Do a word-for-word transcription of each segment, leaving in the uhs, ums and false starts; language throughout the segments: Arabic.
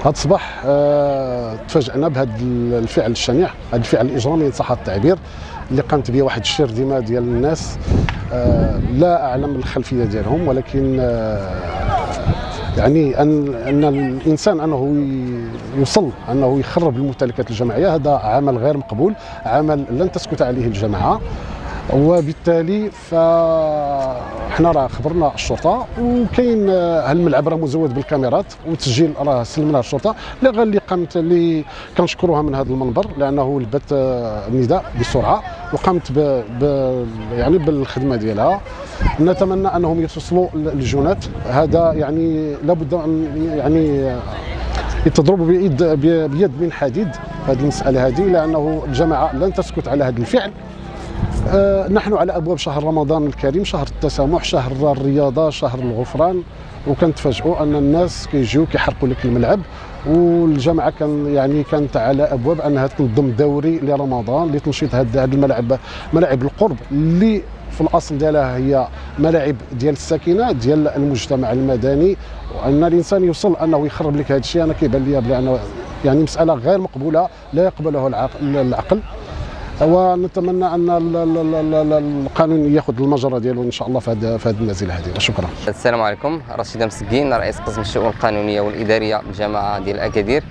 هذا الصباح أه تفاجئنا بهذا الفعل الشنيع، هذا الفعل الاجرامي ان صح التعبير، اللي قامت به واحد الشرذمه ديال الناس أه لا اعلم الخلفيه ديالهم، ولكن أه يعني ان ان الانسان انه يوصل انه يخرب الممتلكات الجماعيه، هذا عمل غير مقبول، عمل لن تسكت عليه الجماعه، وبالتالي فاحنا راه خبرنا الشرطه، وكاين هالملعب راه مزود بالكاميرات والتسجيل راه سلمناه الشرطه، لا غير اللي قامت اللي كنشكروها من هذا المنبر لانه لبت النداء بسرعه وقامت ب يعني بالخدمه ديالها. نتمنى انهم يتوصلوا للجنات، هذا يعني لابد ان يعني يتضربوا بيد بيد من حديد هذه المساله هذه، لانه الجماعه لن تسكت على هذا الفعل. أه نحن على ابواب شهر رمضان الكريم، شهر التسامح، شهر الرياضه، شهر الغفران، وكنتفاجئوا ان الناس كيجيو كيحرقوا لك الملعب، والجامعه كان يعني كانت على ابواب انها تنظم دوري لرمضان لتنشيط هذا الملعب، ملاعب القرب اللي في الاصل ديالها هي ملاعب ديال الساكنه ديال المجتمع المدني، وان الانسان يوصل انه يخرب لك هذا الشيء انا كيبان لي بانه يعني مساله غير مقبوله لا يقبله العقل. ونتمنى ان القانون ياخذ المجرى ديالو ان شاء الله في هذه في هذه المنزله هذه. شكرا. السلام عليكم، رشيده مسكين، رئيس قسم الشؤون القانونيه والاداريه بالجامعه ديال اكادير.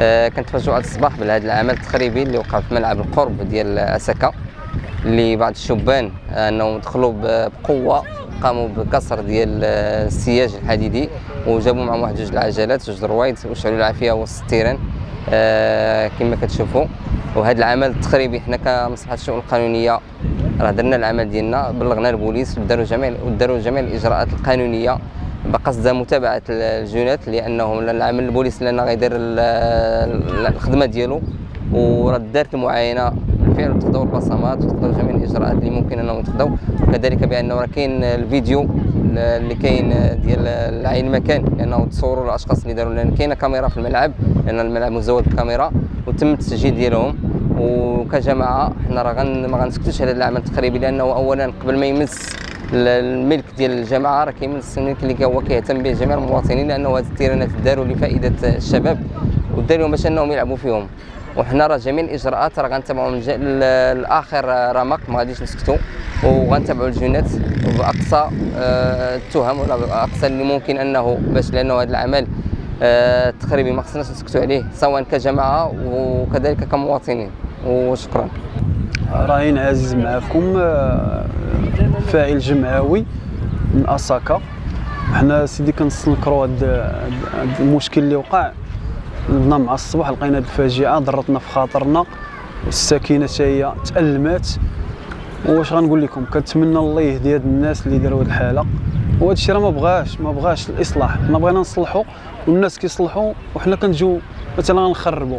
أه كنتفاجئوا هذا الصباح بهذا العمل التخريبي اللي وقع في ملعب القرب ديال اسكا، اللي بعض الشبان انهم دخلوا بقوه، قاموا بكسر ديال السياج الحديدي وجابوا معهم واحد جوج العجلات، جوج الروايد، وشعلوا العافيه وسط التيران أه كما كتشوفوا. وهذا العمل التخريبي حنا كمصلحه الشؤون القانونيه راه درنا العمل ديالنا، بلغنا البوليس وداروا جميع وداروا جميع الاجراءات القانونيه بقصد متابعه الجنات، لانهم العمل البوليس لنا غيدير الخدمه ديالو، وراه دارت المعاينه بالفعل وتخداو البصمات وتخداو جميع الاجراءات اللي ممكن انهم يتخداو، وكذلك بانه راه كاين الفيديو اللي كاين ديال العين المكان لانه تصوروا الاشخاص اللي داروا، لان كاينه كاميرا في الملعب لان الملعب مزود بالكاميرا وتم التسجيل ديالهم. وكجماعه حنا راه ما غنسكتوش على هذا العمل التخريبي، لانه اولا قبل ما يمس الملك ديال الجماعه راه كيمس الملك اللي هو كيهتم به جميع المواطنين، لانه هذه التيرانات داروا لفائده الشباب وداروا باش انهم يلعبوا فيهم، وحنا راه جميع الاجراءات راه غنتابعوا من لاخر رمق، ما غاديش نسكتوا وغنتابعوا الجنات باقصى التهم ولا باقصى اللي ممكن انه باش، لانه هذا العمل التخريبي ما خصناش نسكتوا عليه سواء كجماعه وكذلك كمواطنين. وشكرا. راهين عزيز معكم فاعل جمعوي من اسكا. حنا سيدي كنستنكروا هذا المشكل اللي وقع، نضنا مع الصباح لقينا الفاجعه ضرتنا في خاطرنا، والساكنه حتى هي تألمات، واش غنقول لكم كنتمنى الله يهدي هاد الناس اللي داروا هاد الحاله، وهذا الشيء راه ما بغاش ما بغاش الاصلاح، حنا بغينا نصلحوا والناس كيصلحوا، وحنا كنجيو مثلا غنخربوا،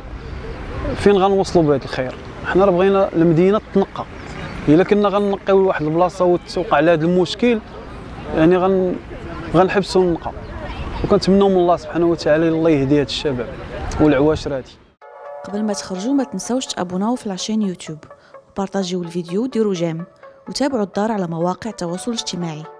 فين غنوصلوا بهذا الخير؟ حنا راه بغينا المدينه تنقى، الا كنا غنقيو لواحد البلاصه وتوقع على هذا المشكل يعني غن غنحبسوا النقى، وكنتمنوا من الله سبحانه وتعالى الله يهدي هاد الشباب والعواشر هادي. قبل ما تخرجوا ما تنساوش تابوناو في لاشين يوتيوب، بارطاجيو الفيديو، ديروا جيم، وتابعوا الدار على مواقع التواصل الاجتماعي.